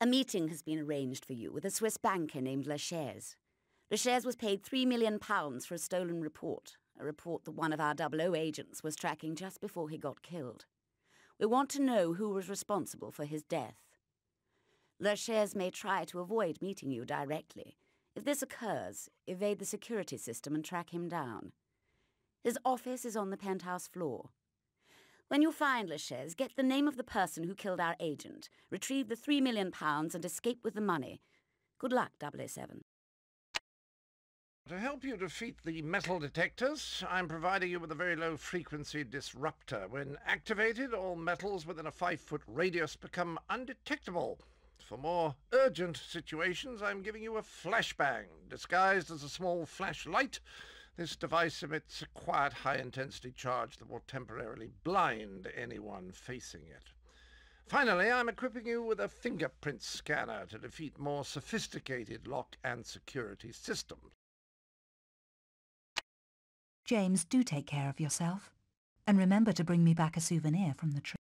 A meeting has been arranged for you with a Swiss banker named Lachaise. Lachaise was paid £3 million for a stolen report, a report that one of our 00 agents was tracking just before he got killed. We want to know who was responsible for his death. Lachaise may try to avoid meeting you directly. If this occurs, evade the security system and track him down. His office is on the penthouse floor. When you find Lachaise, get the name of the person who killed our agent, retrieve the £3 million and escape with the money. Good luck, 007. To help you defeat the metal detectors, I'm providing you with a very low-frequency disruptor. When activated, all metals within a 5-foot radius become undetectable. For more urgent situations, I'm giving you a flashbang. Disguised as a small flashlight, this device emits a quiet, high-intensity charge that will temporarily blind anyone facing it. Finally, I'm equipping you with a fingerprint scanner to defeat more sophisticated lock and security systems. James, do take care of yourself. And remember to bring me back a souvenir from the trip.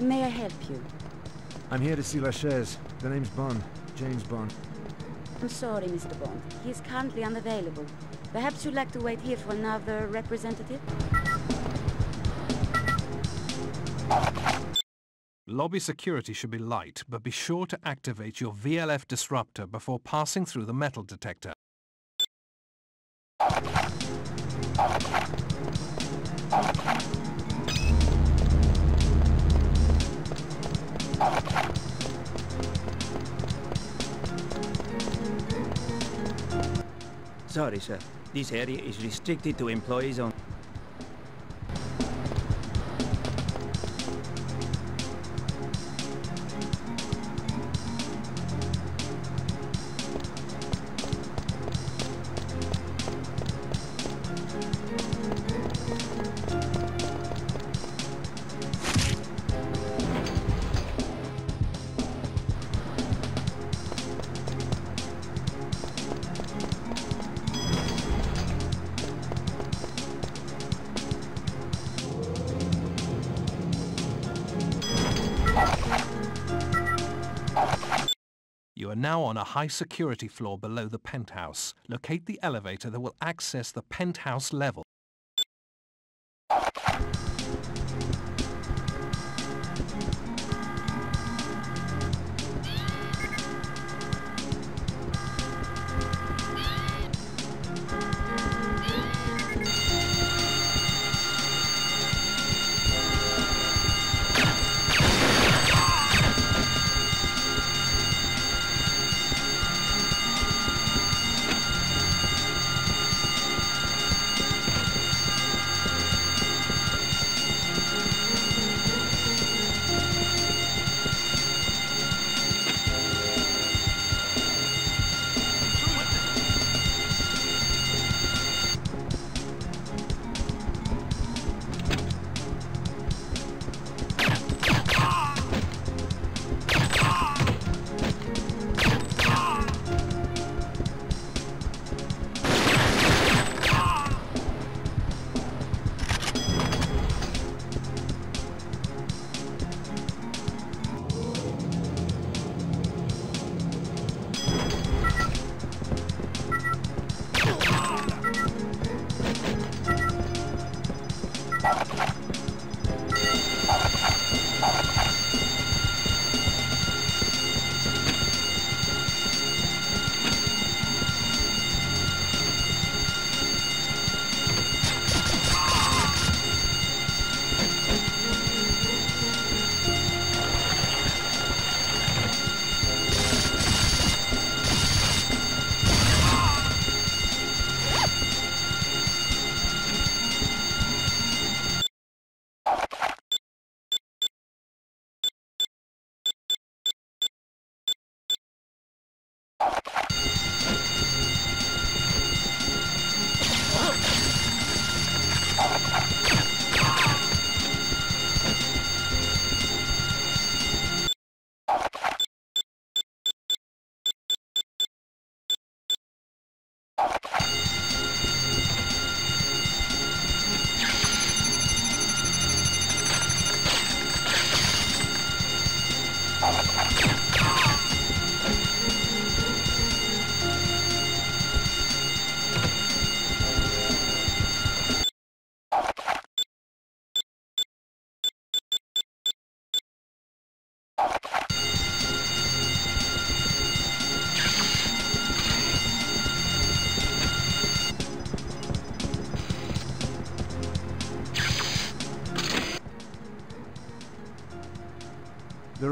May I help you? I'm here to see Lachaise. The name's Bond. James Bond. I'm sorry, Mr. Bond. He is currently unavailable. Perhaps you'd like to wait here for another representative? Lobby security should be light, but be sure to activate your VLF disruptor before passing through the metal detector. Sorry, sir. This area is restricted to employees only. Now on a high security floor below the penthouse. Locate the elevator that will access the penthouse level.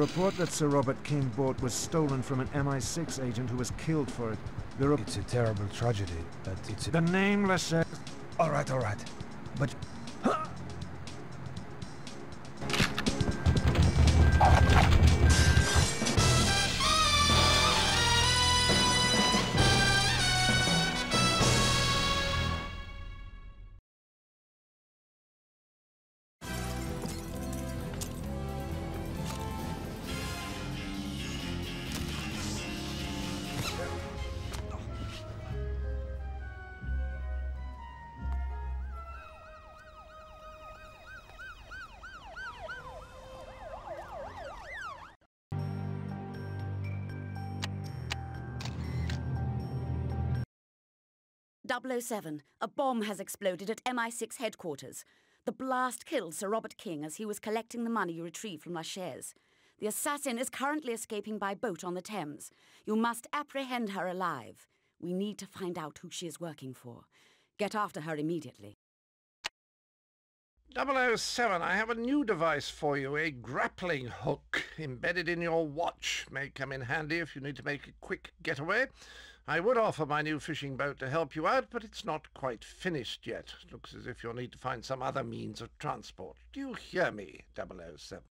report that Sir Robert King bought was stolen from an MI6 agent who was killed for it. It's a terrible tragedy, but it's... The nameless... all right, but... "007. A bomb has exploded at MI6 headquarters. The blast killed Sir Robert King as he was collecting the money you retrieved from Lachaise. The assassin is currently escaping by boat on the Thames. You must apprehend her alive. We need to find out who she is working for. Get after her immediately." "007, I have a new device for you, a grappling hook embedded in your watch. May come in handy if you need to make a quick getaway. I would offer my new fishing boat to help you out, but it's not quite finished yet. It looks as if you'll need to find some other means of transport. Do you hear me, 007?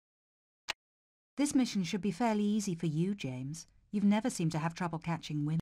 This mission should be fairly easy for you, James. You've never seemed to have trouble catching women.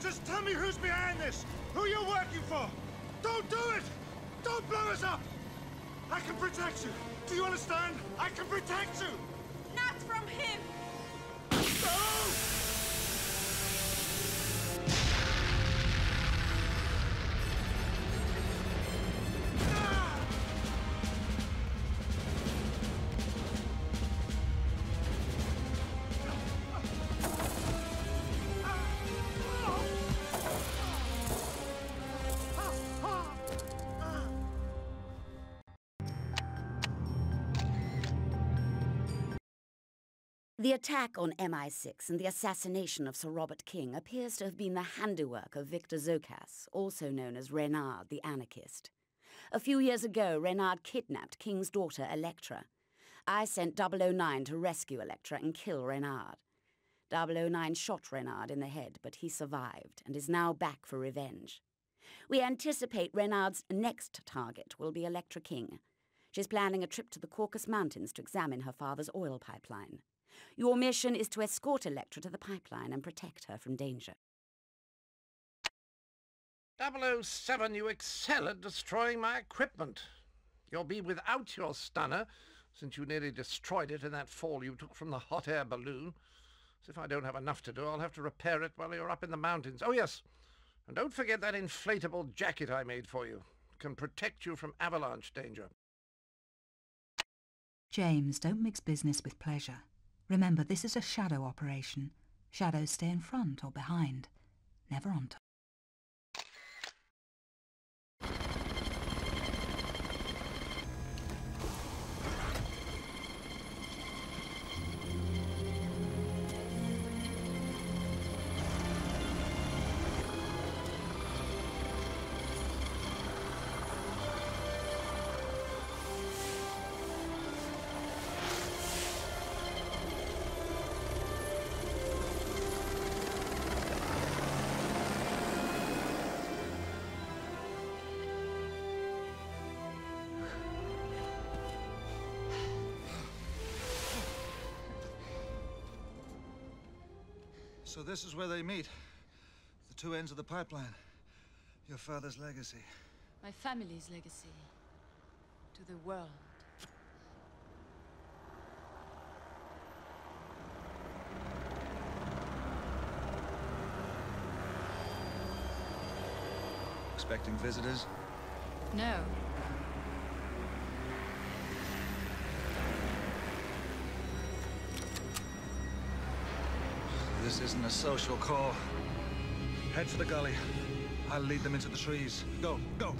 Just tell me who's behind this, who you're working for. Don't do it! Don't blow us up! I can protect you. Do you understand? I can protect you! Not from him! The attack on MI6 and the assassination of Sir Robert King appears to have been the handiwork of Victor Zokas, also known as Renard the anarchist. A few years ago, Renard kidnapped King's daughter, Electra. I sent 009 to rescue Electra and kill Renard. 009 shot Renard in the head, but he survived and is now back for revenge. We anticipate Renard's next target will be Electra King. She's planning a trip to the Caucasus Mountains to examine her father's oil pipeline. Your mission is to escort Electra to the pipeline and protect her from danger. 007, you excel at destroying my equipment. You'll be without your stunner, since you nearly destroyed it in that fall you took from the hot air balloon. As if I don't have enough to do, I'll have to repair it while you're up in the mountains. Oh, yes, and don't forget that inflatable jacket I made for you. It can protect you from avalanche danger. James, don't mix business with pleasure. Remember, this is a shadow operation. Shadows stay in front or behind, never on top. So this is where they meet, the two ends of the pipeline. Your father's legacy. My family's legacy to the world. Expecting visitors? No. This isn't a social call. Head for the gully. I'll lead them into the trees. Go, go!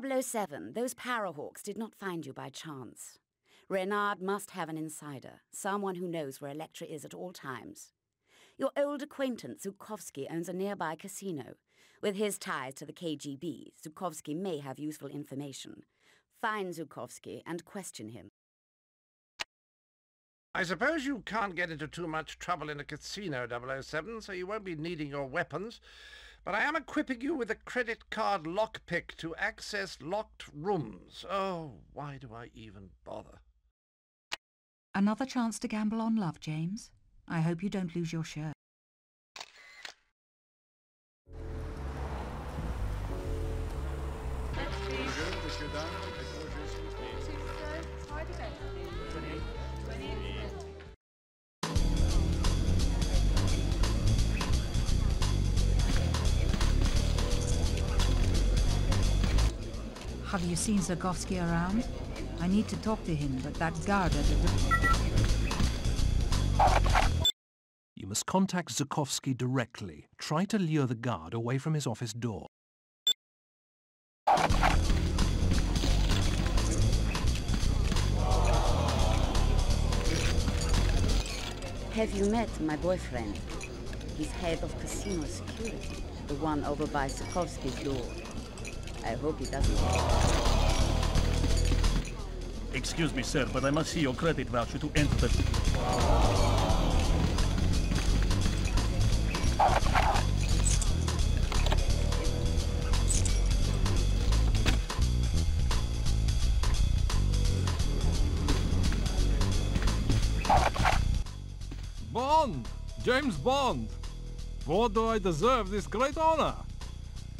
007, those parahawks did not find you by chance. Renard must have an insider, someone who knows where Electra is at all times. Your old acquaintance Zukovsky owns a nearby casino. With his ties to the KGB, Zukovsky may have useful information. Find Zukovsky and question him. I suppose you can't get into too much trouble in a casino, 007, so you won't be needing your weapons. But I am equipping you with a credit card lockpick to access locked rooms. Oh, why do I even bother? Another chance to gamble on love, James. I hope you don't lose your shirt. Have you seen Zukovsky around? I need to talk to him, but that guard at the... You must contact Zukovsky directly. Try to lure the guard away from his office door. Have you met my boyfriend? He's head of casino security, the one over by Zukovsky's door. I hope he doesn't. Excuse me, sir, but I must see your credit voucher to enter. Bond! James Bond! What do I deserve this great honor?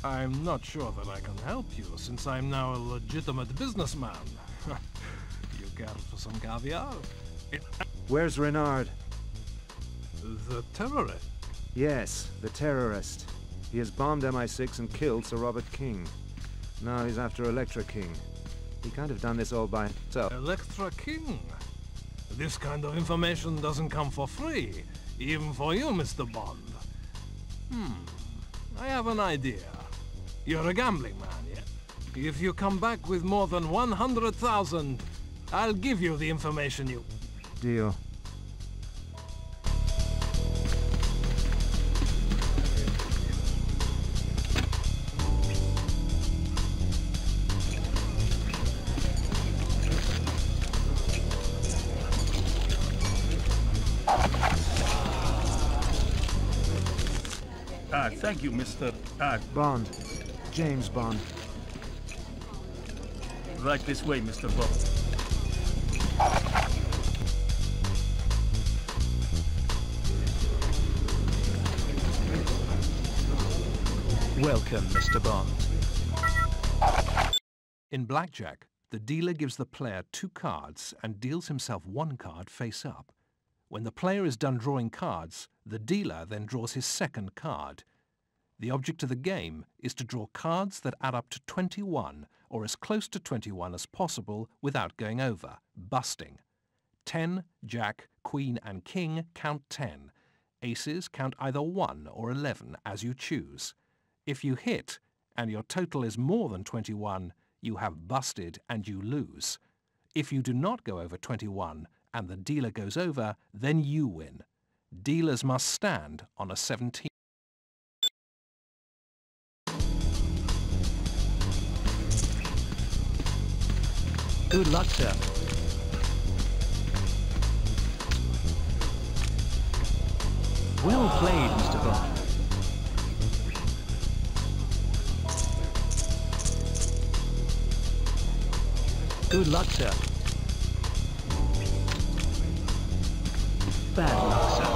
I'm not sure that I can help you, since I'm now a legitimate businessman. You care for some caviar? Where's Renard? The terrorist? Yes, the terrorist. He has bombed MI6 and killed Sir Robert King. Now he's after Electra King. He can't have done this all by himself. Electra King? This kind of information doesn't come for free, even for you, Mr. Bond. I have an idea. You're a gambling man, yeah? If you come back with more than 100,000, I'll give you the information you... Deal. Thank you, Mr. Bond. James Bond. Right this way, Mr. Bond. Welcome, Mr. Bond. In Blackjack, the dealer gives the player two cards and deals himself one card face up. When the player is done drawing cards, the dealer then draws his second card. The object of the game is to draw cards that add up to 21, or as close to 21 as possible, without going over, busting. 10, Jack, Queen and King count 10. Aces count either 1 or 11, as you choose. If you hit, and your total is more than 21, you have busted and you lose. If you do not go over 21, and the dealer goes over, then you win. Dealers must stand on a 17. Good luck, sir. Well played, Mr. Bond. Good luck, sir. Bad luck, sir.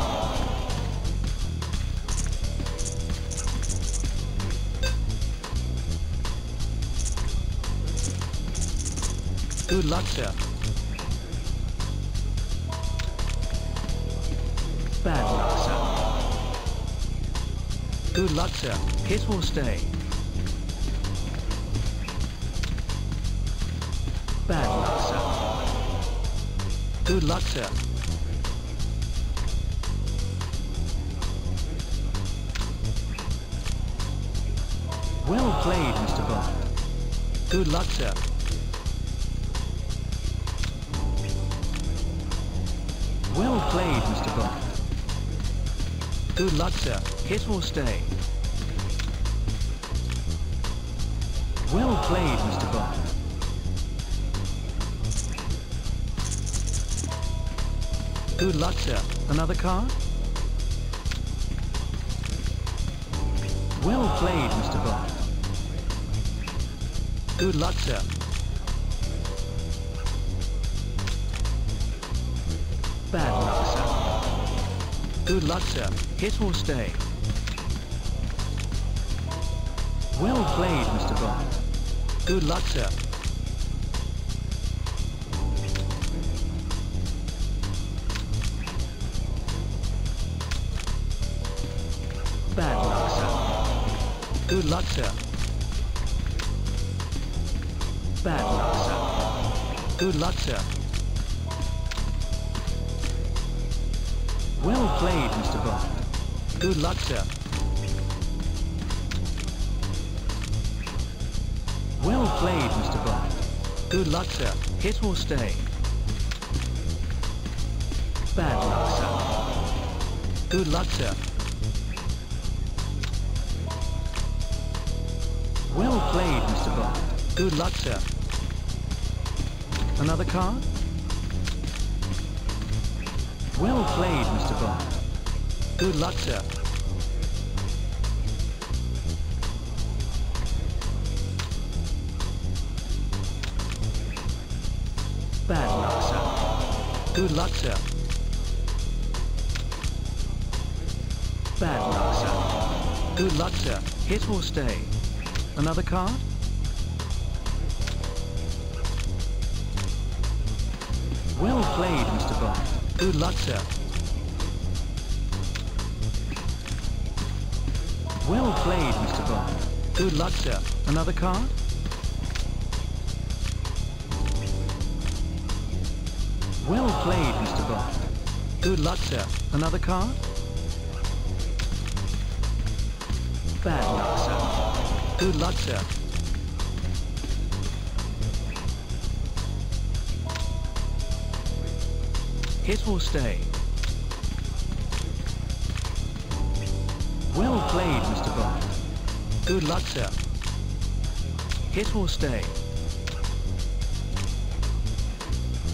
Good luck, sir. Bad luck, sir. Good luck, sir. Kiss or stay. Bad luck, sir. Good luck, sir. Well played, Mr. Bond. Good luck, sir. Well played, Mr. Bond. Good luck, sir. Hit or stay. Well played, Mr. Bond. Good luck, sir. Another card? Well played, Mr. Bond. Good luck, sir. Bad luck, sir. Good luck, sir. Hit or stay. Well played, Mr. Bond. Good luck, sir. Bad luck, sir. Good luck, sir. Bad luck, sir. Good luck, sir. Well played, Mr. Bond. Good luck, sir. Well played, Mr. Bond. Good luck, sir. Hit or stay. Bad luck, sir. Good luck, sir. Well played, Mr. Bond. Good luck, sir. Another card? Well played, Mr. Bond. Good luck, sir. Bad luck, sir. Good luck, sir. Bad luck, sir. Good luck, sir. Hit or stay. Another card? Well played, Mr. Bond. Good luck, sir. Well played, Mr. Bond. Good luck, sir. Another card? Well played, Mr. Bond. Good luck, sir. Another card? Bad luck, sir. Good luck, sir. Hit or stay. Well played, Mr. Bond. Good luck, sir. Hit or stay.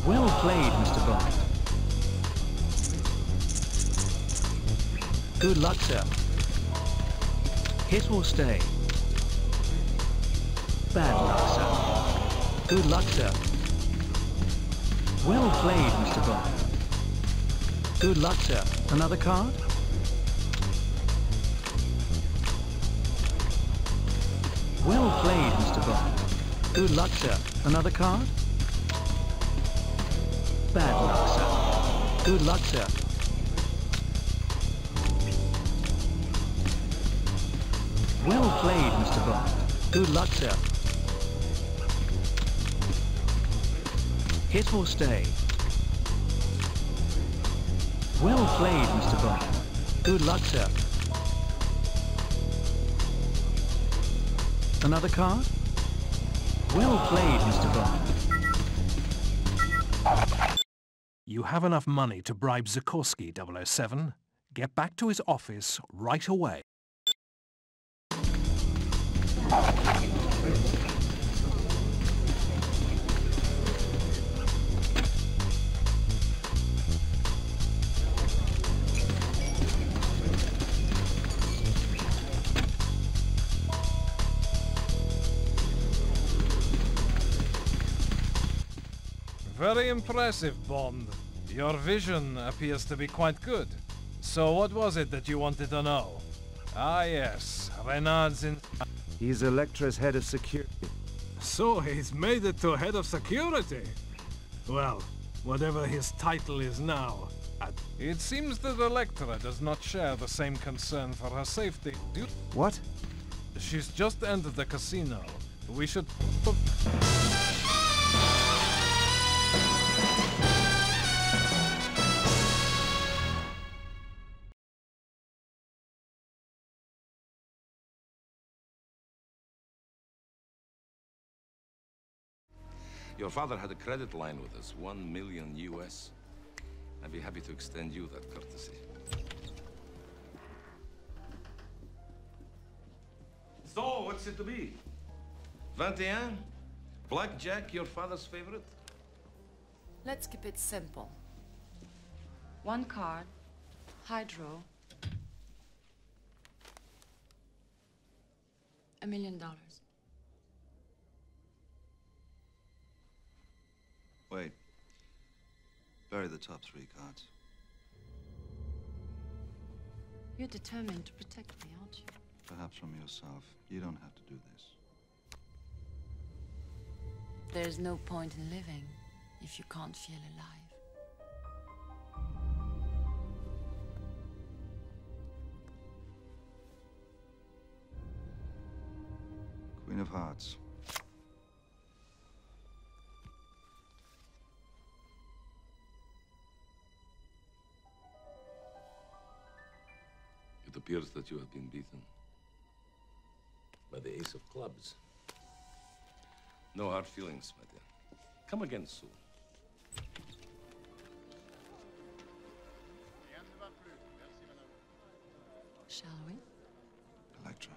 Well played, Mr. Bond. Good luck, sir. Hit or stay. Bad luck, sir. Good luck, sir. Well played, Mr. Bond. Good luck, sir. Another card? Well played, Mr. Bond. Good luck, sir. Another card? Bad luck, sir. Good luck, sir. Well played, Mr. Bond. Good luck, sir. Hit or stay. Well played, Mr. Bond. Good luck, sir. Another card? Well played, Mr. Bond. You have enough money to bribe Zukovsky, 007. Get back to his office right away. Very impressive, Bond. Your vision appears to be quite good. So what was it that you wanted to know? Ah yes, Renard's in... He's Electra's head of security. So he's made it to head of security? Well, whatever his title is now. It seems that Electra does not share the same concern for her safety. What? She's just entered the casino. We should... Your father had a credit line with us, $1 million US. I'd be happy to extend you that courtesy. So, what's it to be? 21? Blackjack, your father's favorite? Let's keep it simple. One card, high draw, $1 million. Wait. Bury the top three cards. You're determined to protect me, aren't you? Perhaps from yourself. You don't have to do this. There's no point in living if you can't feel alive. Queen of Hearts. It appears that you have been beaten. By the Ace of Clubs. No hard feelings, my dear. Come again soon. Shall we? Electra.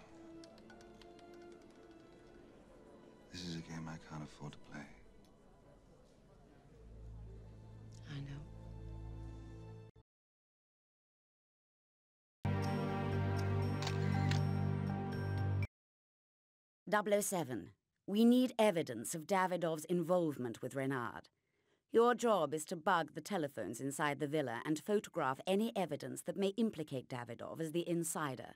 This is a game I can't afford to play. I know. Double O 7. We need evidence of Davidov's involvement with Renard. Your job is to bug the telephones inside the villa and photograph any evidence that may implicate Davidov as the insider.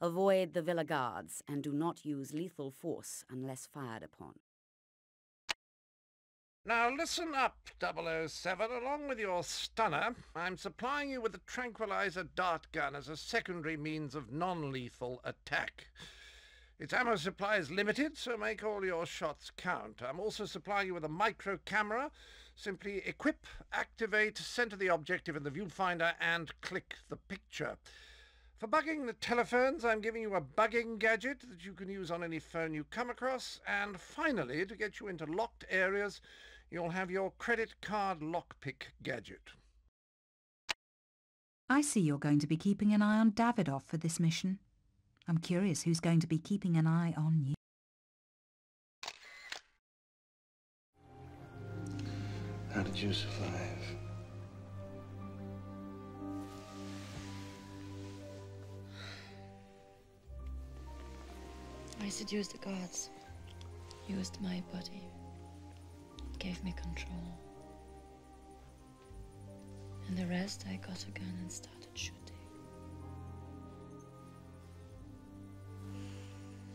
Avoid the villa guards and do not use lethal force unless fired upon. Now listen up, 007. Along with your stunner, I'm supplying you with a tranquilizer dart gun as a secondary means of non-lethal attack. Its ammo supply is limited, so make all your shots count. I'm also supplying you with a micro camera. Simply equip, activate, center the objective in the viewfinder, and click the picture. For bugging the telephones, I'm giving you a bugging gadget that you can use on any phone you come across. And finally, to get you into locked areas, you'll have your credit card lockpick gadget. I see you're going to be keeping an eye on Davidov for this mission. I'm curious who's going to be keeping an eye on you. How did you survive? I seduced the gods, used my body, gave me control. And the rest, I got a gun and started shooting.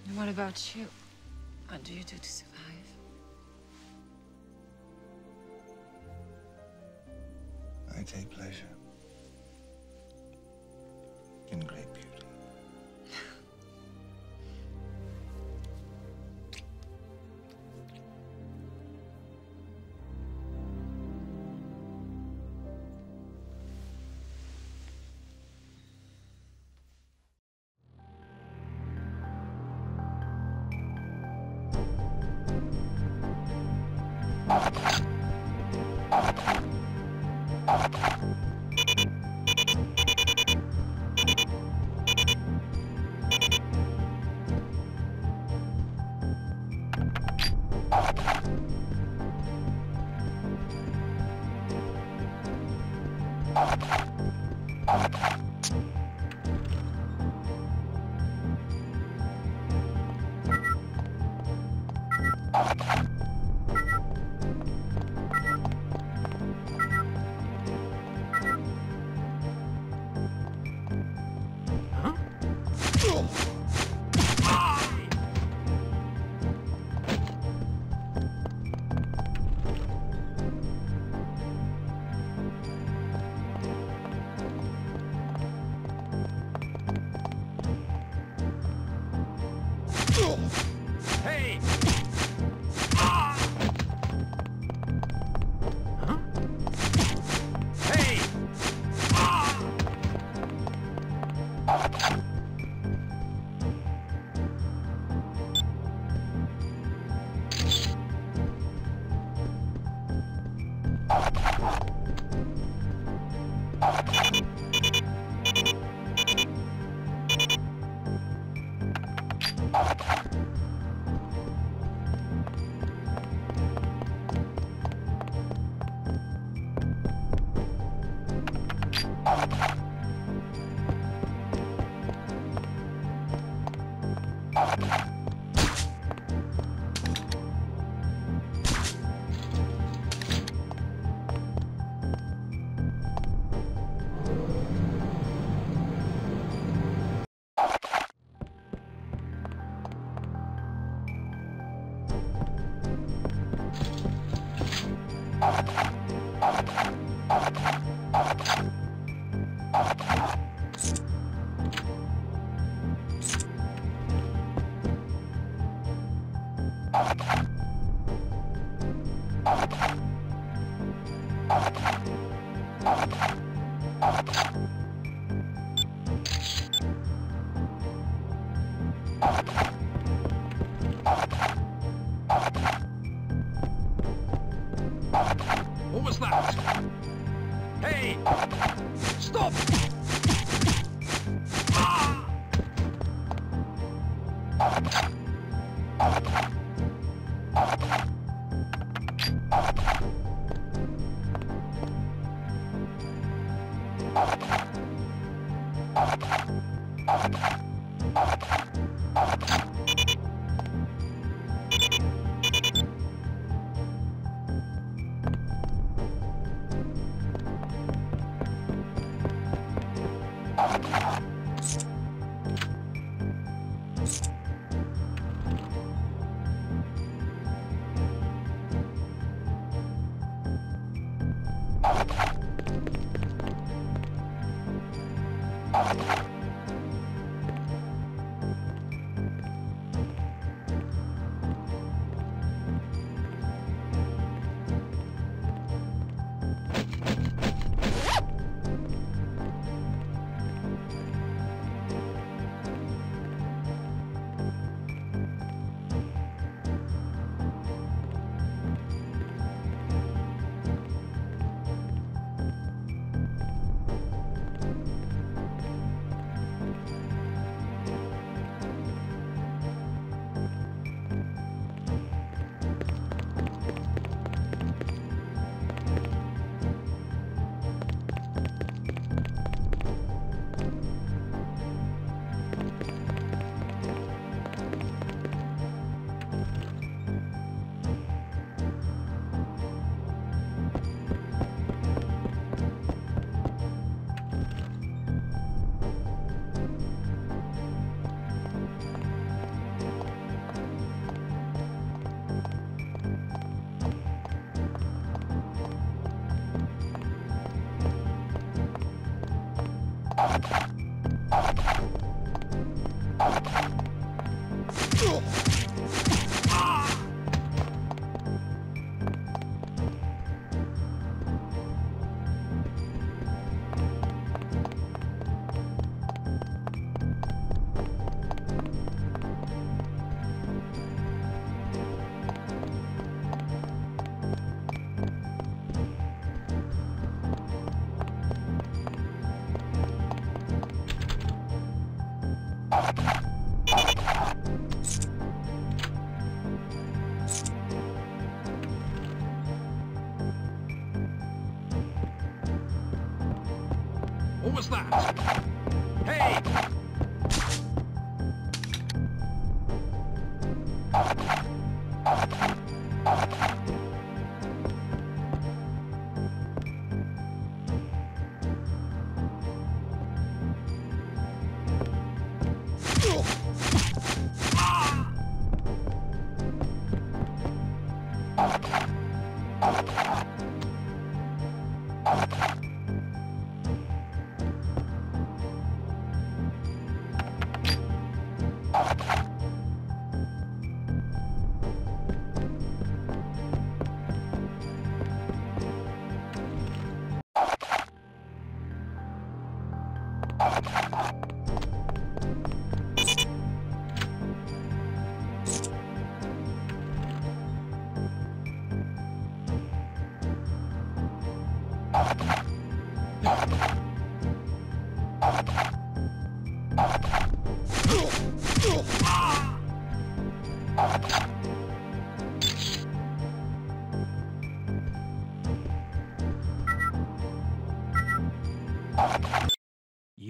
And what about you? What do you do to survive? I take pleasure in great beauty.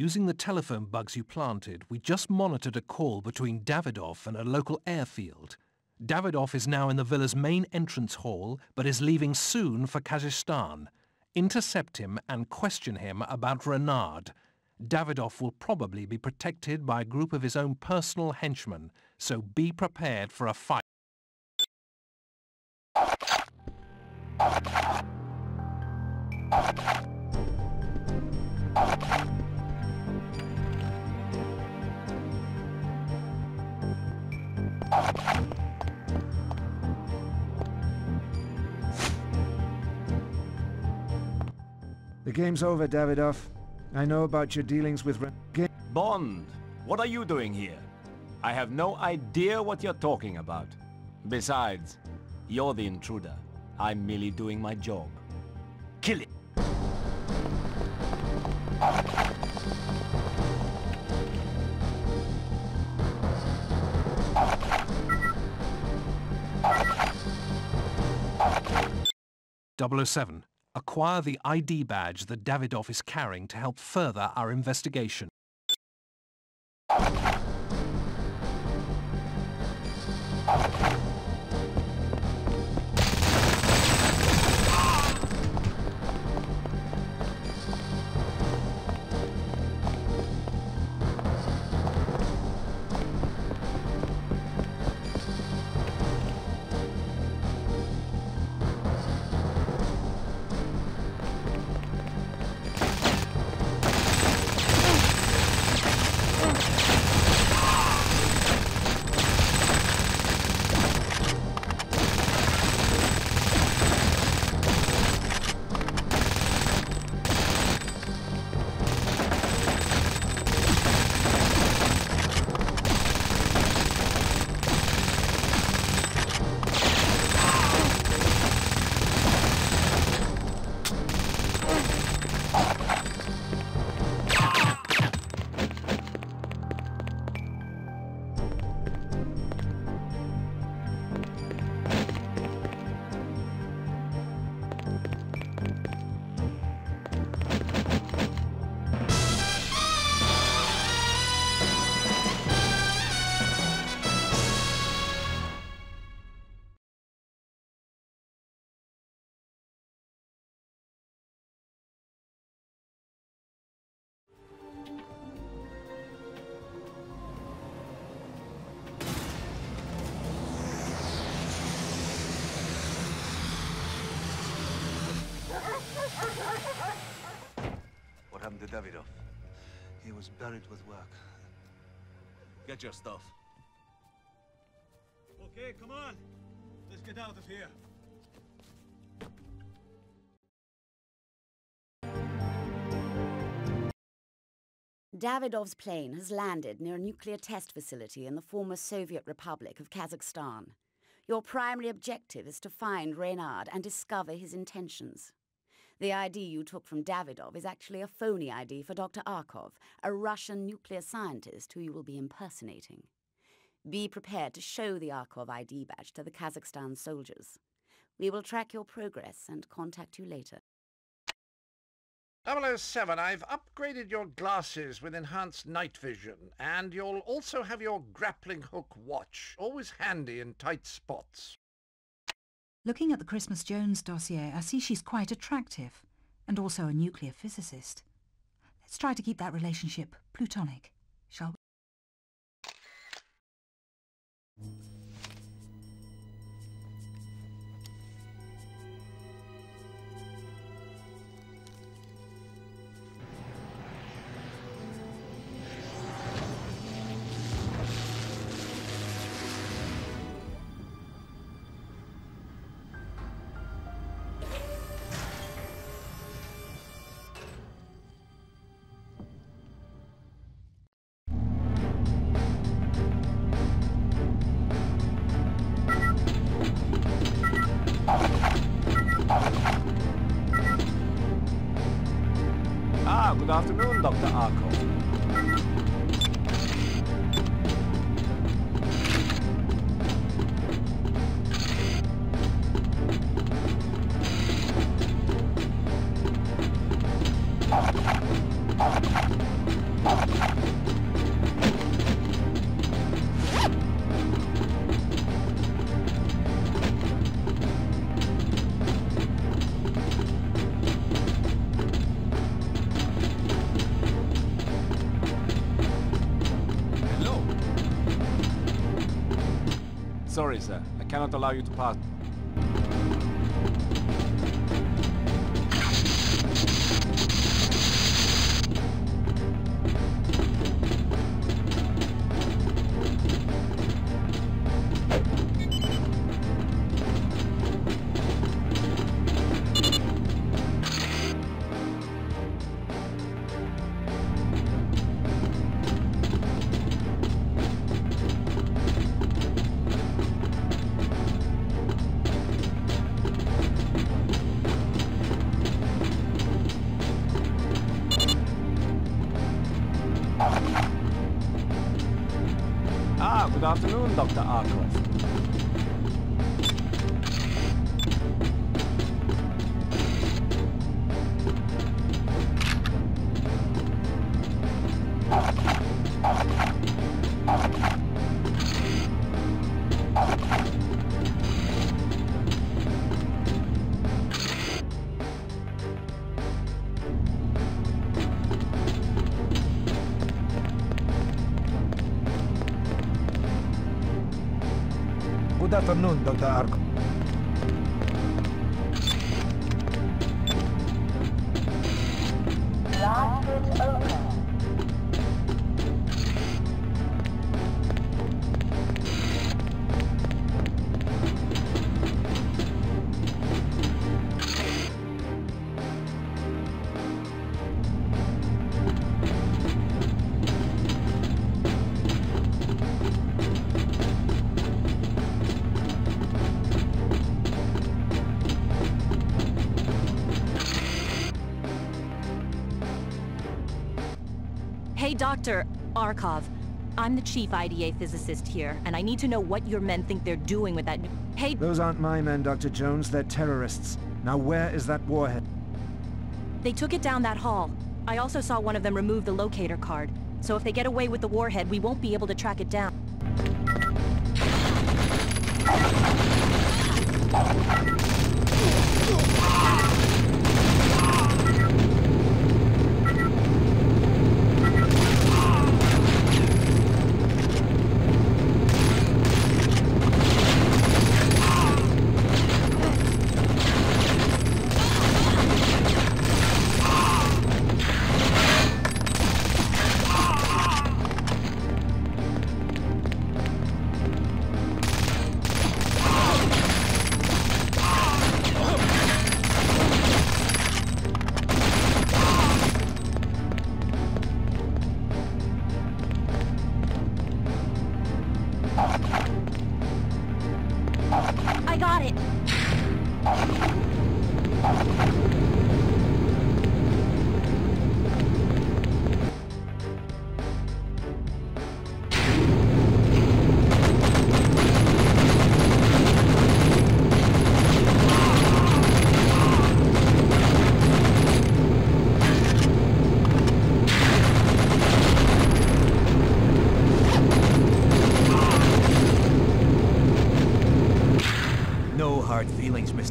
using the telephone bugs you planted, we just monitored a call between Davidov and a local airfield. Davidov is now in the villa's main entrance hall, but is leaving soon for Kazakhstan. Intercept him and question him about Renard. Davidov will probably be protected by a group of his own personal henchmen, so be prepared for a fight. The game's over, Davidov. I know about your dealings with Bond, what are you doing here? I have no idea what you're talking about. Besides, you're the intruder. I'm merely doing my job. Kill it! .007. Acquire the ID badge that Davidov is carrying to help further our investigation. Davidov. He was buried with work. Get your stuff. Okay, come on. Let's get out of here. Davidov's plane has landed near a nuclear test facility in the former Soviet Republic of Kazakhstan. Your primary objective is to find Renard and discover his intentions. The ID you took from Davidov is actually a phony ID for Dr. Arkov, a Russian nuclear scientist who you will be impersonating. Be prepared to show the Arkov ID badge to the Kazakhstan soldiers. We will track your progress and contact you later. 007, I've upgraded your glasses with enhanced night vision, and you'll also have your grappling hook watch, always handy in tight spots. Looking at the Christmas Jones dossier, I see she's quite attractive, and also a nuclear physicist. Let's try to keep that relationship plutonic, shall we? Sorry, sir. I cannot allow you to pass. Good afternoon, Dr. Arkov. Good afternoon, Dr. Arkov. Dr. Arkov, I'm the chief IDA physicist here, and I need to know what your men think they're doing with that new... Hey... Those aren't my men, Dr. Jones. They're terrorists. Now where is that warhead? They took it down that hall. I also saw one of them remove the locator card. So if they get away with the warhead, we won't be able to track it down.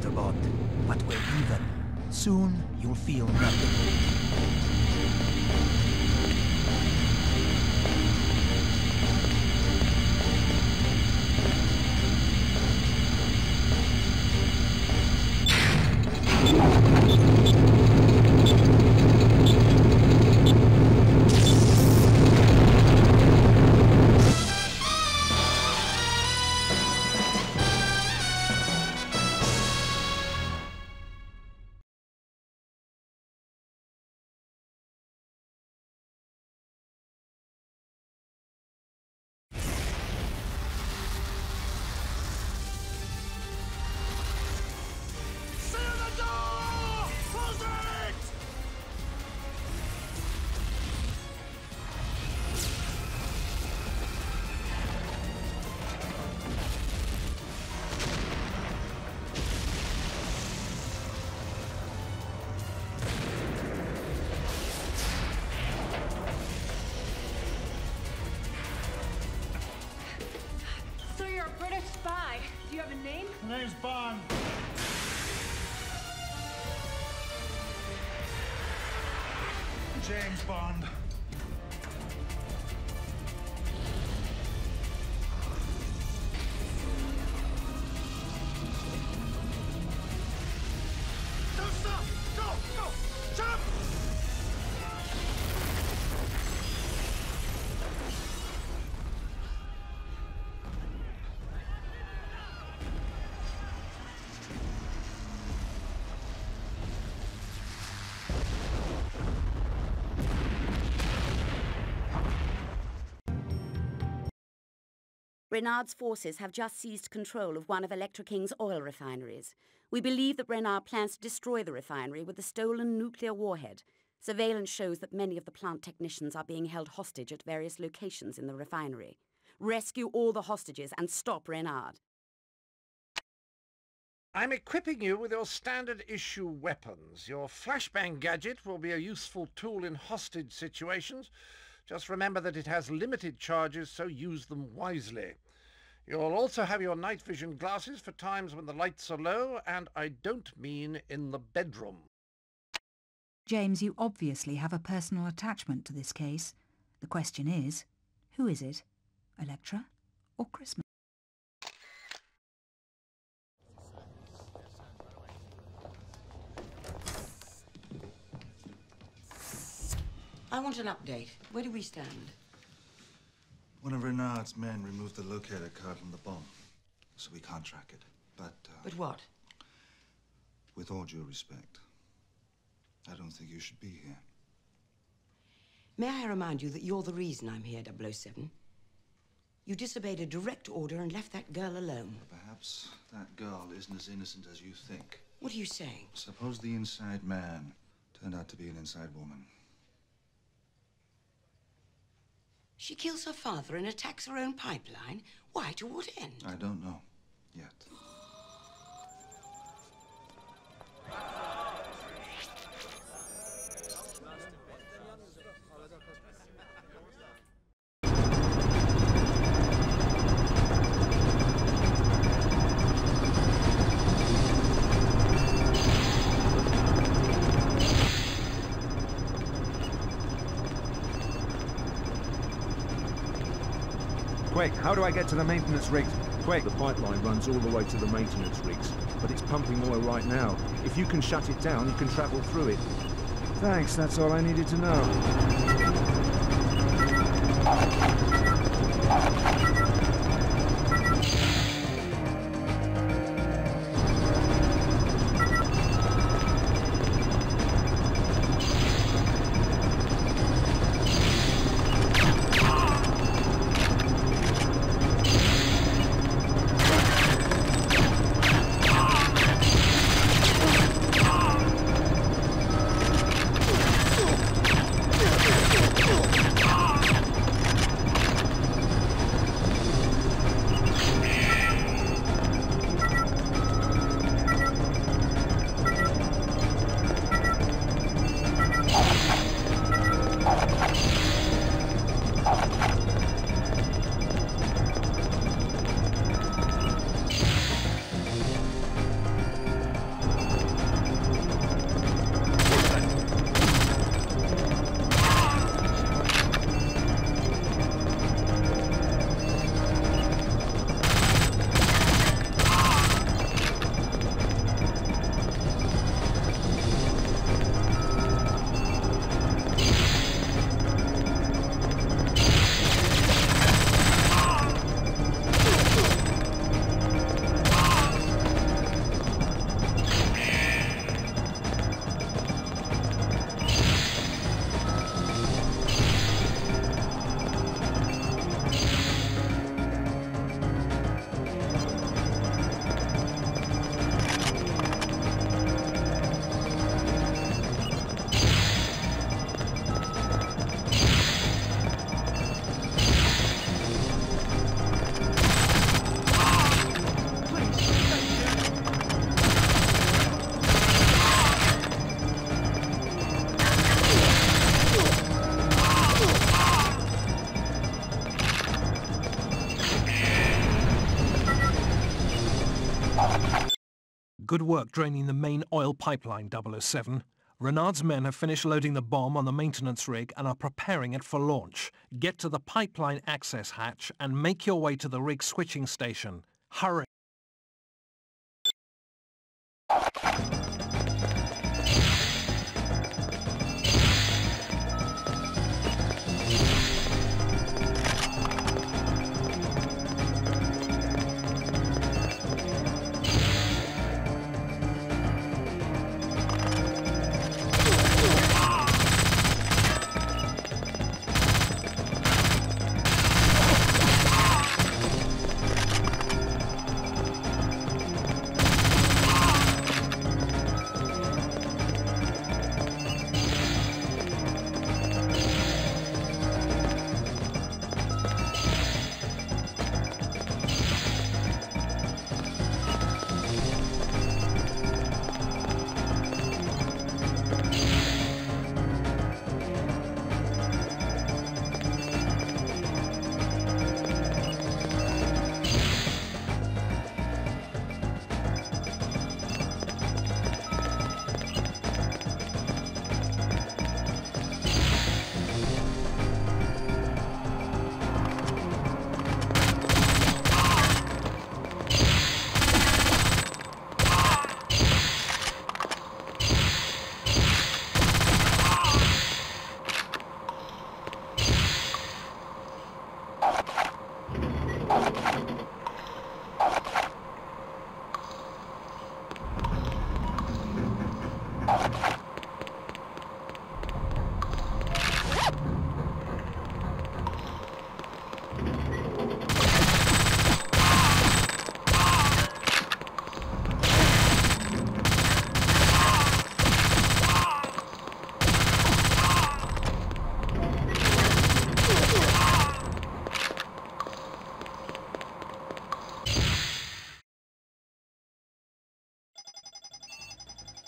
Mr. Bond, but we're even. Soon, you'll feel nothing. Name's Bond. James Bond. Renard's forces have just seized control of one of Electra King's oil refineries. We believe that Renard plans to destroy the refinery with a stolen nuclear warhead. Surveillance shows that many of the plant technicians are being held hostage at various locations in the refinery. Rescue all the hostages and stop Renard. I'm equipping you with your standard-issue weapons. Your flashbang gadget will be a useful tool in hostage situations. Just remember that it has limited charges, so use them wisely. You'll also have your night vision glasses for times when the lights are low, and I don't mean in the bedroom. James, you obviously have a personal attachment to this case. The question is, who is it? Electra or Christmas? I want an update. Where do we stand? One of Renard's men removed the locator card from the bomb, so we can't track it. But what? With all due respect, I don't think you should be here. May I remind you that you're the reason I'm here, 007? You disobeyed a direct order and left that girl alone. Perhaps that girl isn't as innocent as you think. What are you saying? Suppose the inside man turned out to be an inside woman. She kills her father and attacks her own pipeline. Why? To what end? I don't know. Yet. Quick, how do I get to the maintenance rigs? Quick! The pipeline runs all the way to the maintenance rigs, but it's pumping oil right now. If you can shut it down, you can travel through it. Thanks, that's all I needed to know. Good work draining the main oil pipeline, 007. Renard's men have finished loading the bomb on the maintenance rig and are preparing it for launch. Get to the pipeline access hatch and make your way to the rig switching station. Hurry!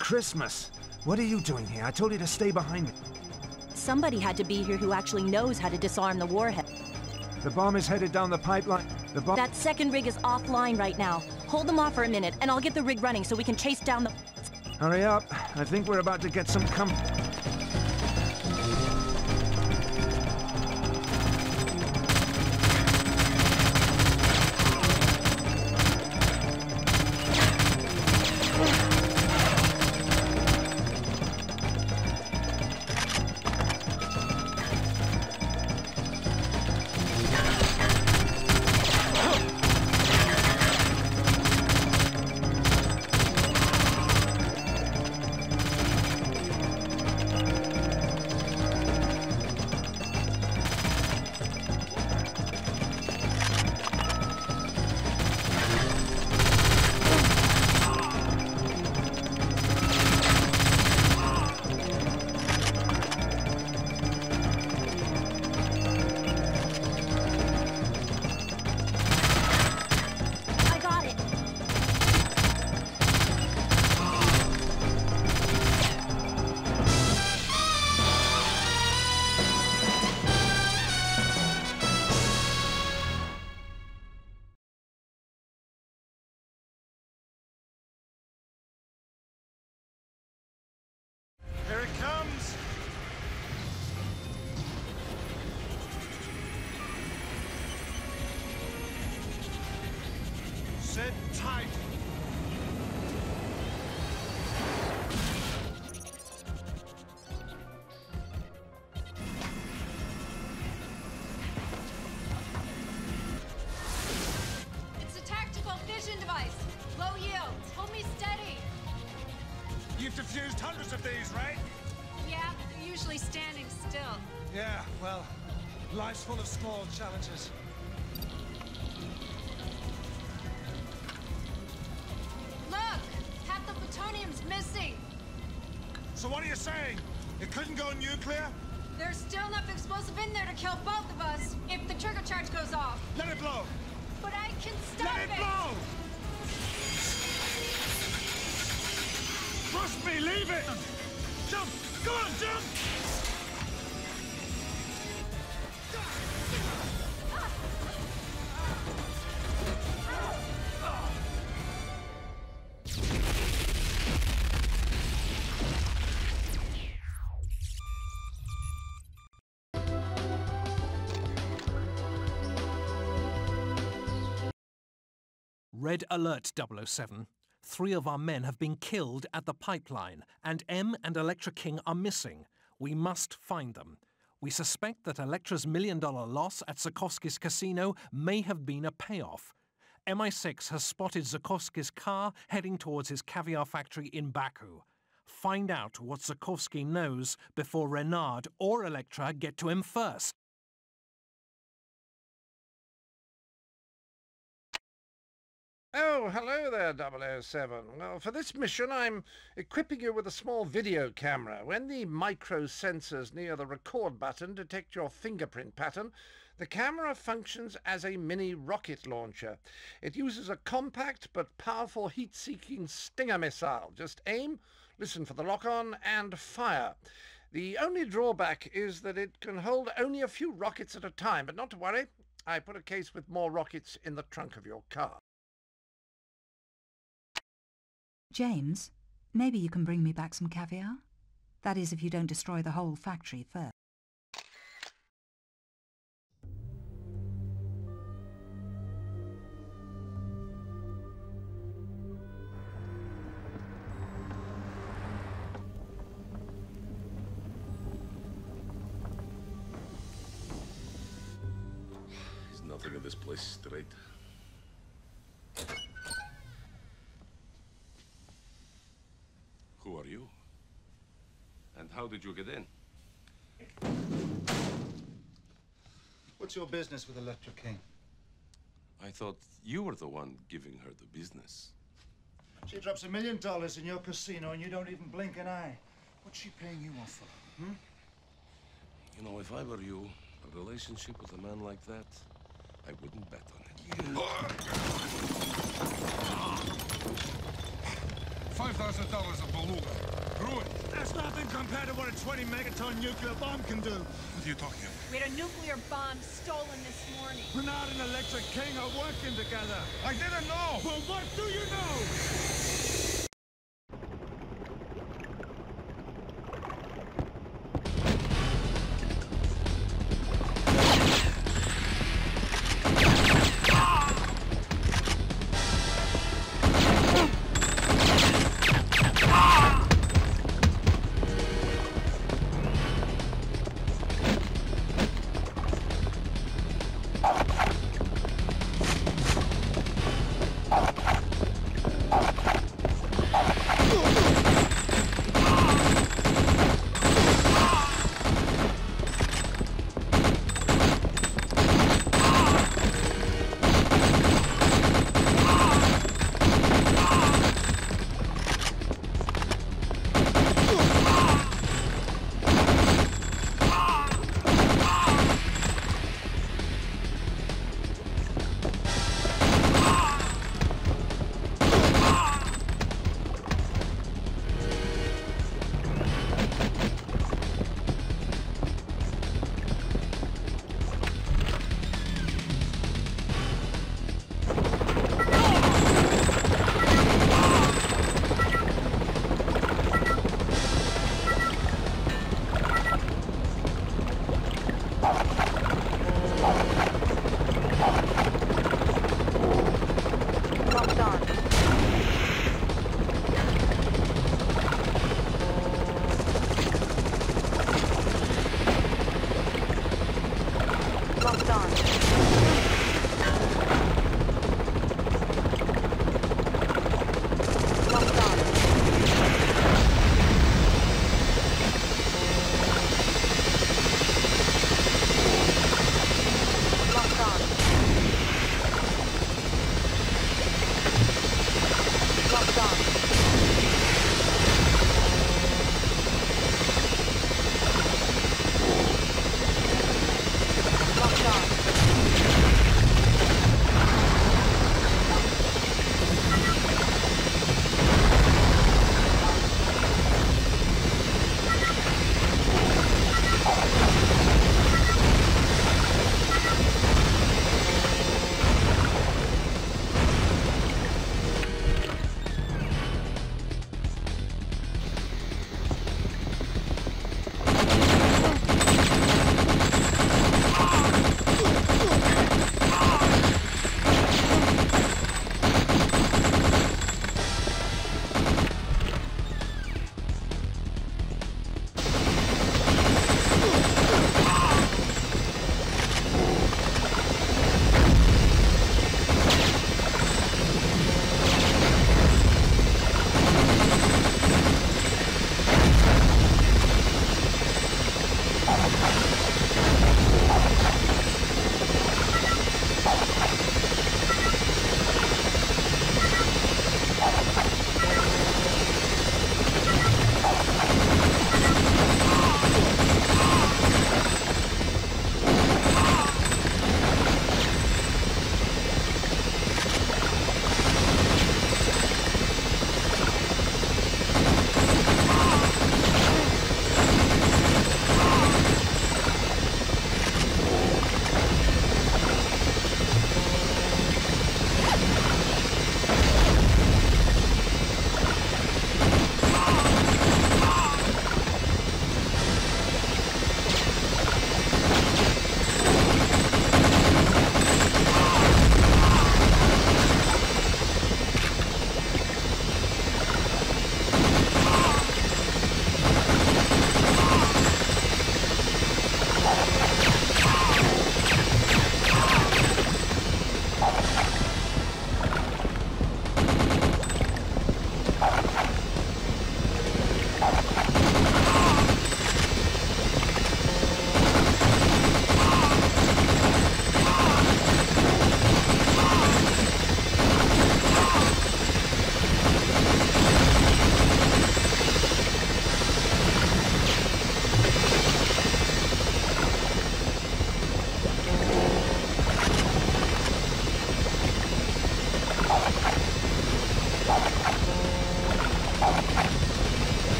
Christmas! What are you doing here? I told you to stay behind me. Somebody had to be here who actually knows how to disarm the warhead. The bomb is headed down the pipeline. The bomb... That second rig is offline right now. Hold them off for a minute, and I'll get the rig running so we can chase down the... Hurry up. I think we're about to get some comfort. Full of small challenges. Look! Half the plutonium's missing! So what are you saying? It couldn't go nuclear? There's still enough explosive in there to kill both of us if the trigger charge goes off. Let it blow! But I can stop it! Let it blow! Trust me, leave it! Jump! Go on, jump! Red alert, 007. 3 of our men have been killed at the pipeline, and M and Electra King are missing. We must find them. We suspect that Electra's $1 million loss at Zukovsky's casino may have been a payoff. MI6 has spotted Zukovsky's car heading towards his caviar factory in Baku. Find out what Zukovsky knows before Renard or Electra get to him first. Oh, hello there, 007. Well, for this mission, I'm equipping you with a small video camera. When the micro-sensors near the record button detect your fingerprint pattern, the camera functions as a mini rocket launcher. It uses a compact but powerful heat-seeking Stinger missile. Just aim, listen for the lock-on, and fire. The only drawback is that it can hold only a few rockets at a time, but not to worry. I put a case with more rockets in the trunk of your car. James, maybe you can bring me back some caviar? That is, if you don't destroy the whole factory first. He's I'll figure this place straight. Who are you? And how did you get in? What's your business with Electra King? I thought you were the one giving her the business. She drops $1 million in your casino and you don't even blink an eye. What's she paying you off for, hmm? You know, if I were you, a relationship with a man like that, I wouldn't bet on it. You... $5,000 of beluga. Ruined. That's nothing compared to what a 20-megaton nuclear bomb can do. What are you talking about? We had a nuclear bomb stolen this morning. Renard and Electra King are working together. I didn't know. Well, what do you know?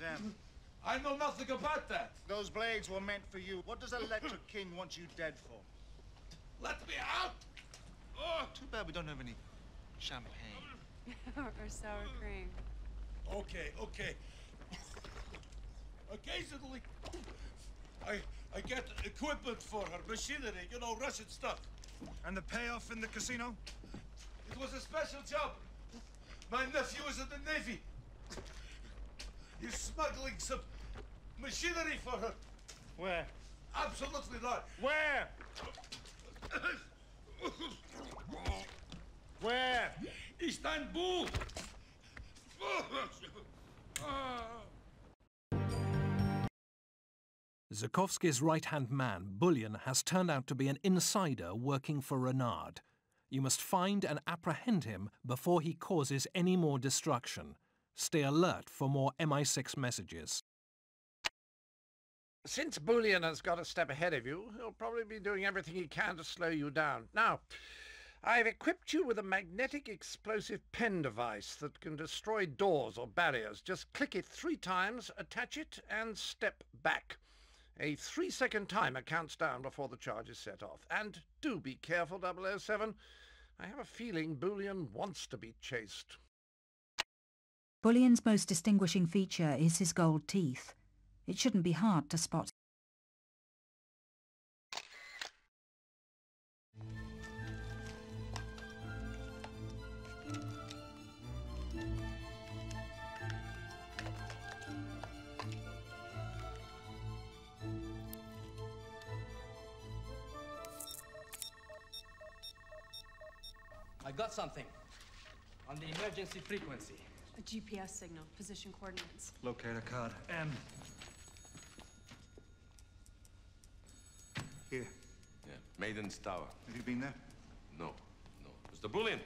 Shazam. I know nothing about that. Those blades were meant for you. What does Electra King want you dead for? Let me out! Oh. Too bad we don't have any champagne. Or sour cream. Okay, okay. Occasionally, I get equipment for her, machinery, you know, Russian stuff. And the payoff in the casino? It was a special job. My nephew is in the Navy. He's smuggling some machinery for her. Where? Absolutely not. Where? Where? Istanbul. Zukovsky's right-hand man, Bullion, has turned out to be an insider working for Renard. You must find and apprehend him before he causes any more destruction. Stay alert for more MI6 messages. Since Bullion has got a step ahead of you, he'll probably be doing everything he can to slow you down. Now, I've equipped you with a magnetic explosive pen device that can destroy doors or barriers. Just click it 3 times, attach it, and step back. A 3-second timer counts down before the charge is set off. And do be careful, 007. I have a feeling Bullion wants to be chased. Bullion's most distinguishing feature is his gold teeth. It shouldn't be hard to spot. I've got something on the emergency frequency. A GPS signal, position coordinates. Locate a card. M. Here. Yeah, Maiden's Tower. Have you been there? No, no. Mr. Bullion!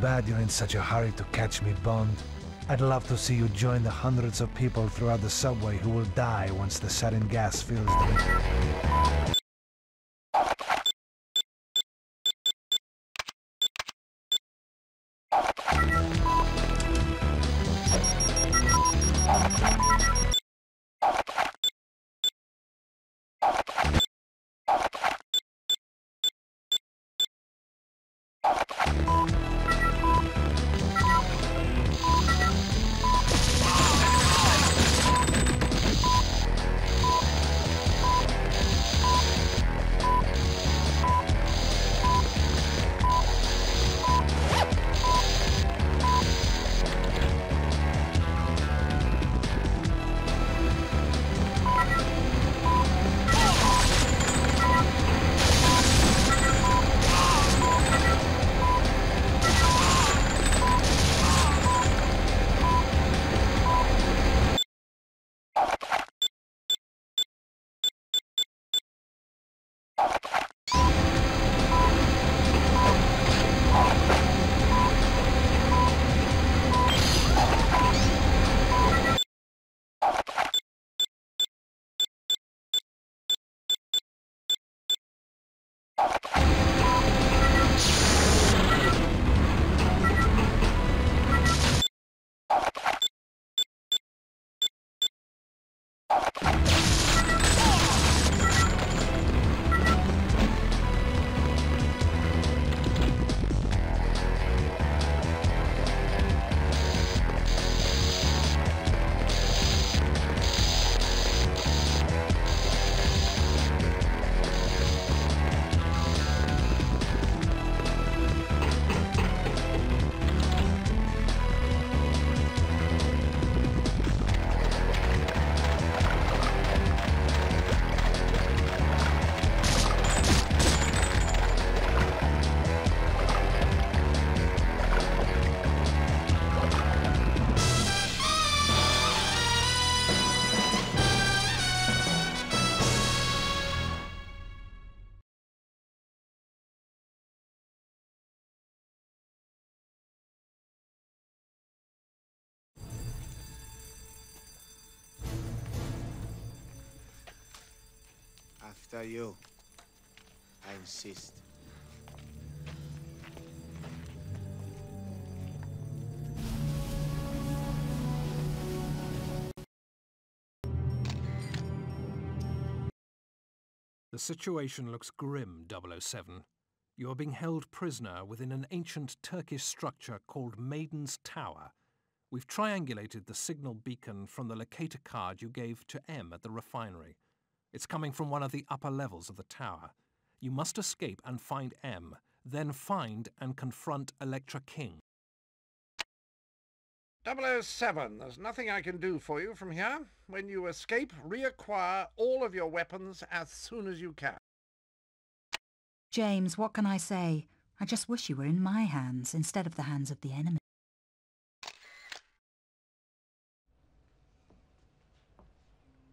Glad you're in such a hurry to catch me, Bond. I'd love to see you join the hundreds of people throughout the subway who will die once the sarin gas fills them. After you. I insist. The situation looks grim, 007. You are being held prisoner within an ancient Turkish structure called Maiden's Tower. We've triangulated the signal beacon from the locator card you gave to M at the refinery. It's coming from one of the upper levels of the tower. You must escape and find M, then find and confront Electra King. 007, there's nothing I can do for you from here. When you escape, reacquire all of your weapons as soon as you can. James, what can I say? I just wish you were in my hands instead of the hands of the enemy.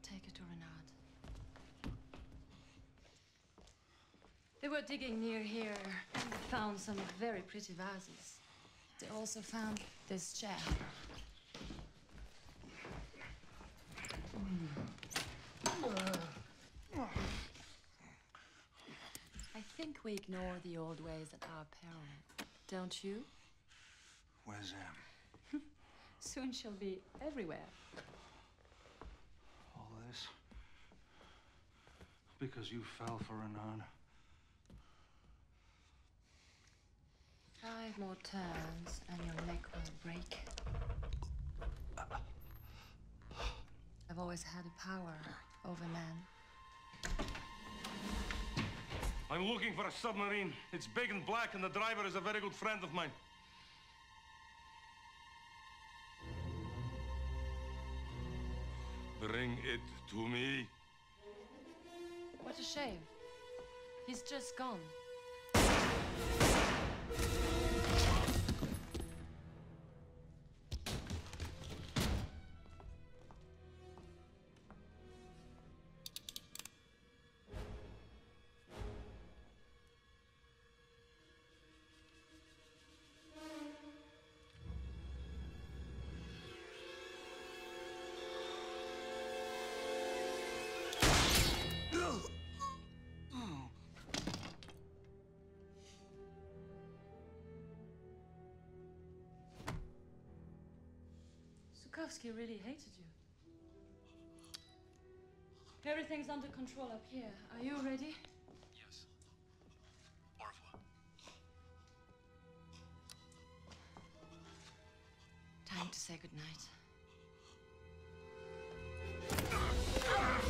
Take it to Renard. They were digging near here and found some very pretty vases. They also found this chair. I think we ignore the old ways that are apparent, don't you? Where's Em? Soon she'll be everywhere. All this? Because you fell for Renard. Five more turns and your neck will break. I've always had a power over men. I'm looking for a submarine. It's big and black, and the driver is a very good friend of mine. Bring it to me. What a shame. He's just gone. Zukovsky really hated you. Everything's under control up here. Are you ready? Yes. Au revoir. Time to say goodnight. I can't!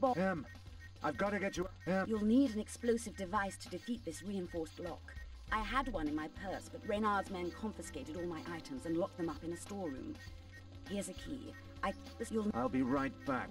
bomb. I've got to get you. You'll need an explosive device to defeat this reinforced lock. I had one in my purse, but Reynard's men confiscated all my items and locked them up in a storeroom. Here's a key. I'll be right back.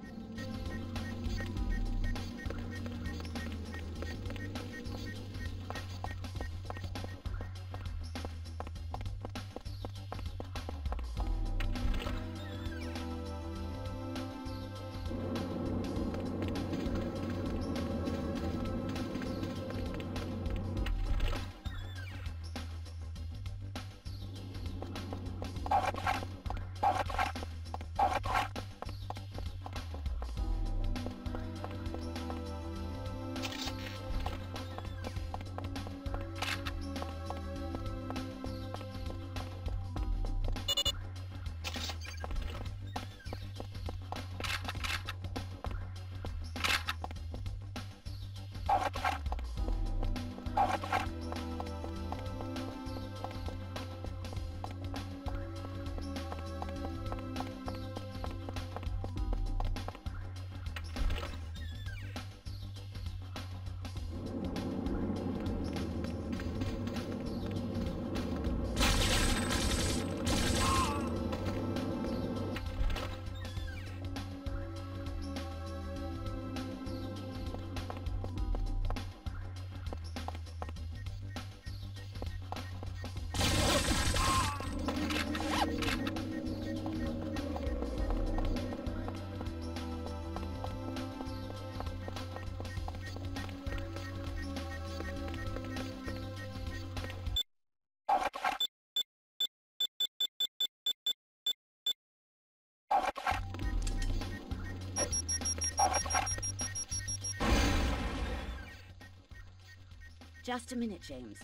Just a minute, James.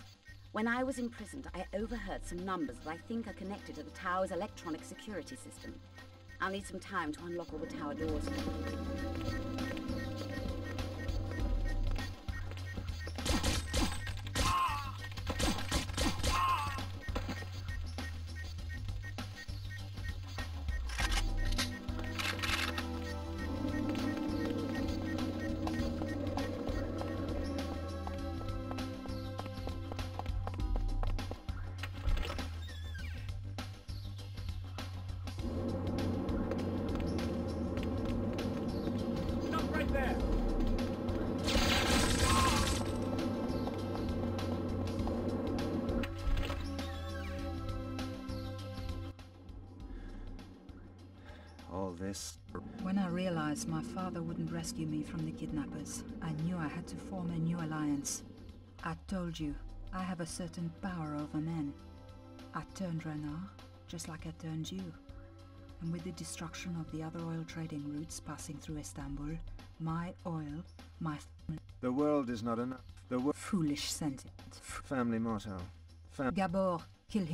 When I was imprisoned, I overheard some numbers that I think are connected to the tower's electronic security system. I'll need some time to unlock all the tower doors. When I realized my father wouldn't rescue me from the kidnappers, I knew I had to form a new alliance. I told you, I have a certain power over men. I turned Renard, just like I turned you. And with the destruction of the other oil trading routes passing through Istanbul, my oil, my family... The world is not enough. The world... Foolish sentiment. Family motto. Gabor, kill him.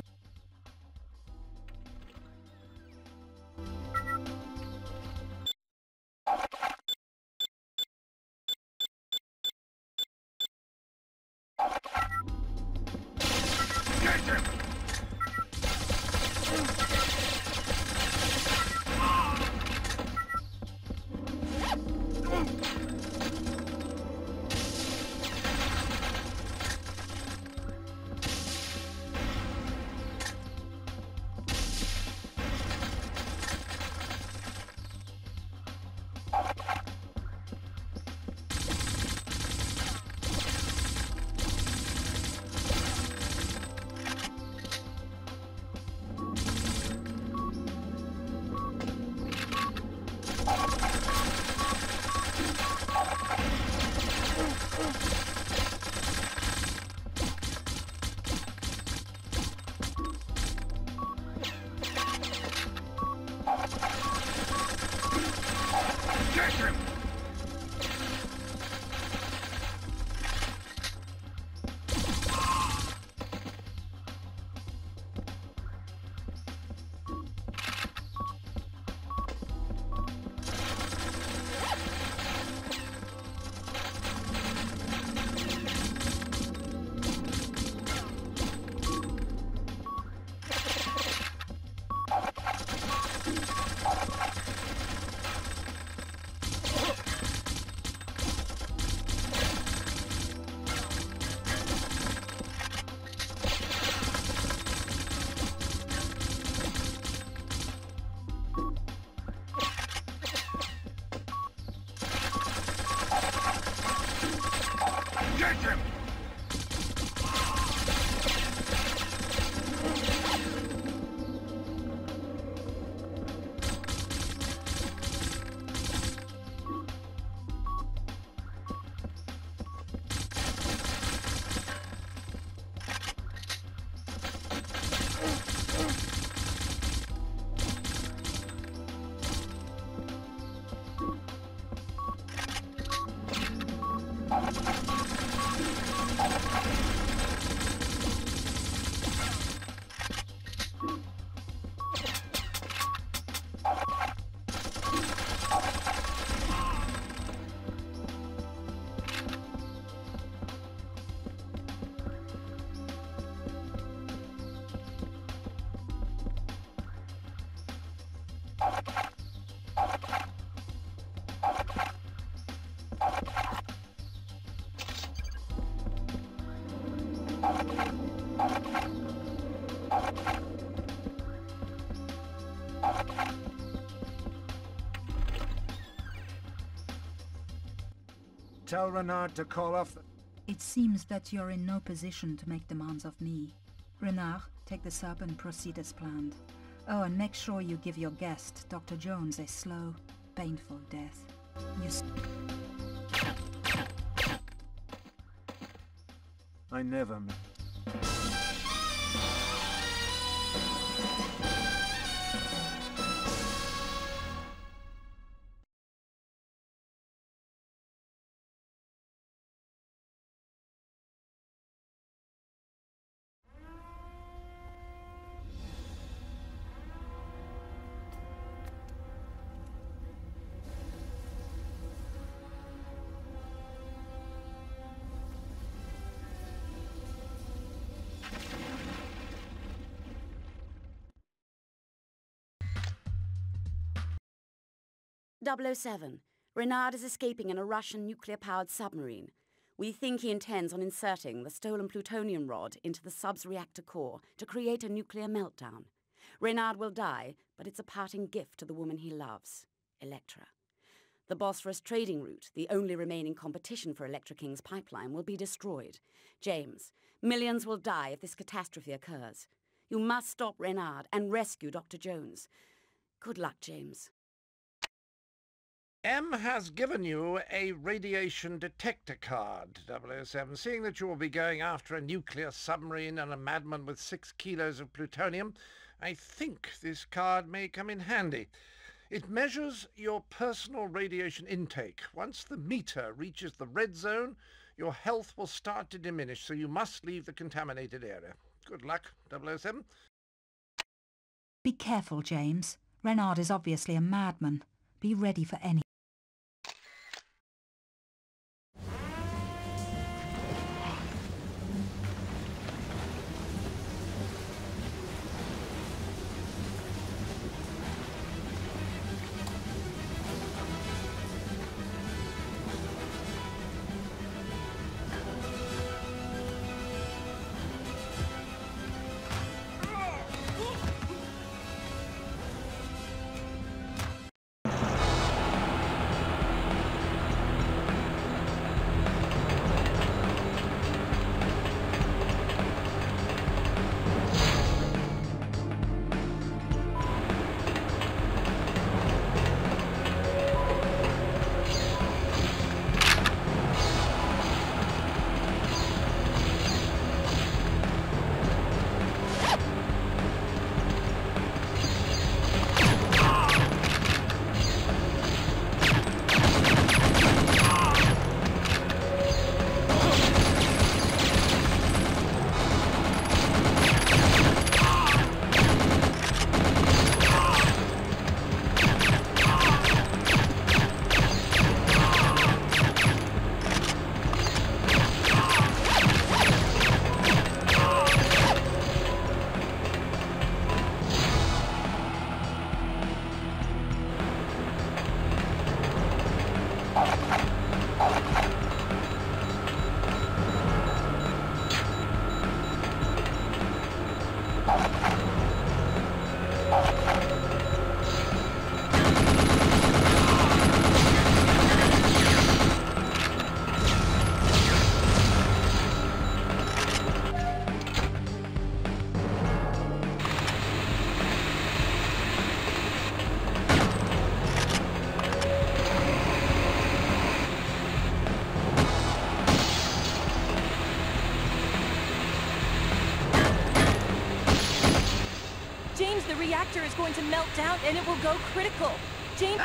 Tell Renard to call off. It seems that you're in no position to make demands of me. Renard, take this up and proceed as planned. Oh, and make sure you give your guest, Dr. Jones, a slow, painful death. I never...007. Renard is escaping in a Russian nuclear-powered submarine. We think he intends on inserting the stolen plutonium rod into the sub's reactor core to create a nuclear meltdown. Renard will die, but it's a parting gift to the woman he loves, Electra. The Bosphorus trading route, the only remaining competition for Electra King's pipeline, will be destroyed. James, millions will die if this catastrophe occurs. You must stop Renard and rescue Dr. Jones. Good luck, James. M has given you a radiation detector card, 007. Seeing that you will be going after a nuclear submarine and a madman with 6 kilos of plutonium, I think this card may come in handy. It measures your personal radiation intake. Once the meter reaches the red zone, your health will start to diminish, so you must leave the contaminated area. Good luck, 007. Be careful, James. Renard is obviously a madman. Be ready for any... is going to melt down and it will go critical. James...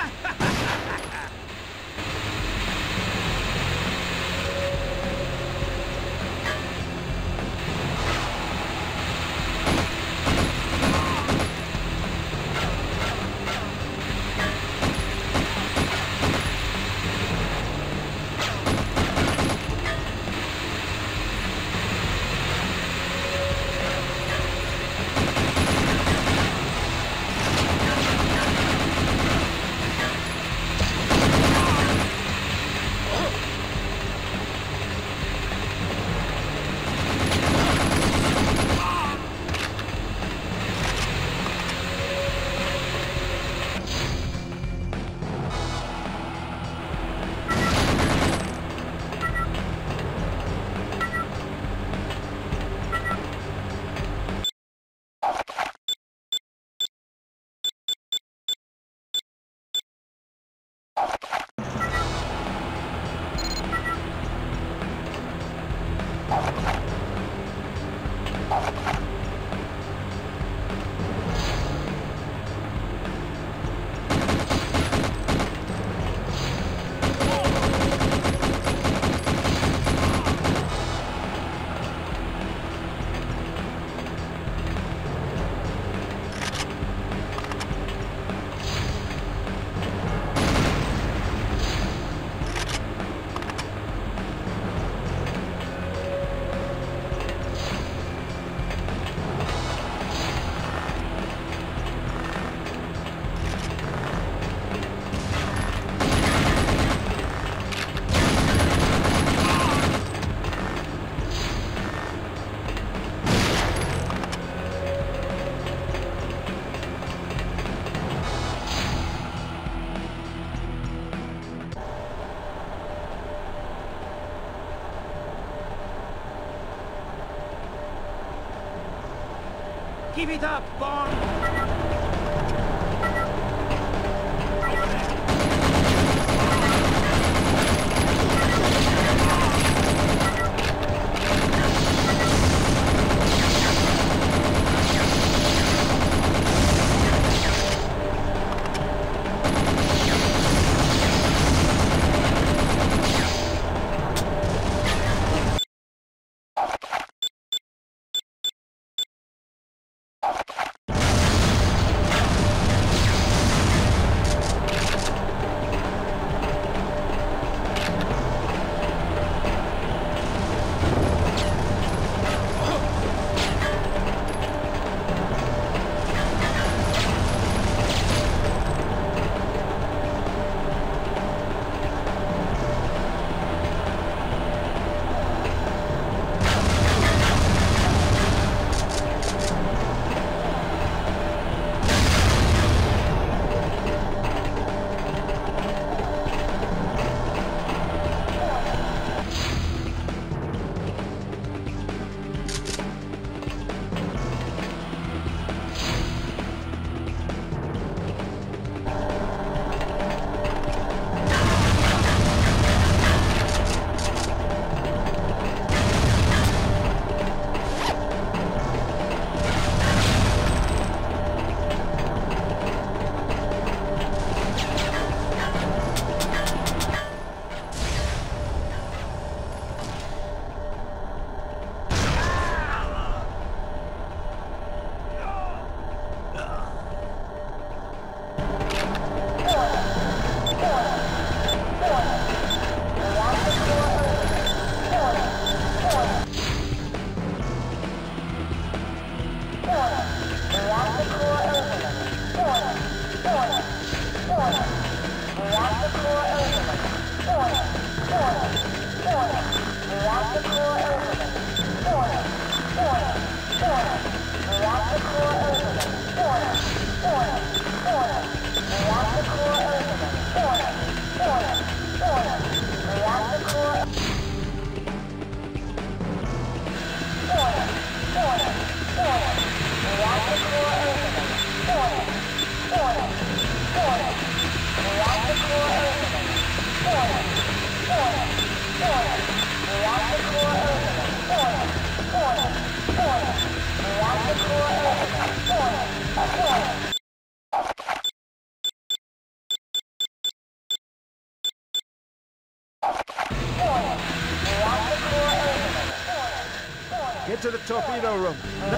Keep it up, Bond! To the torpedo room. The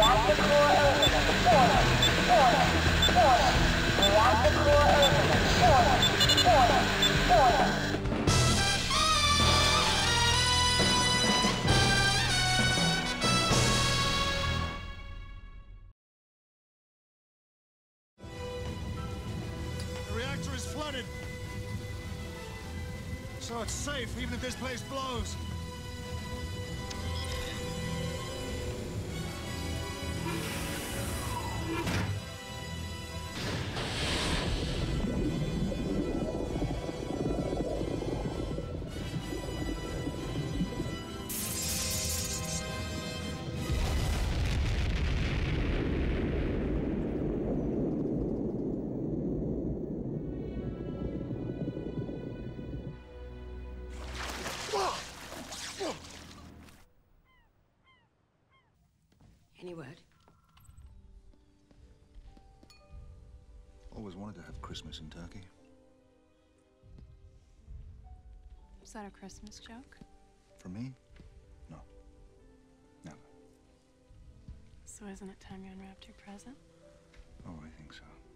reactor is flooded. So it's safe, even if this place blows. Any word? Always wanted to have Christmas in Turkey. Is that a Christmas joke? From me? No. Never. So isn't it time you unwrapped your present? Oh, I think so.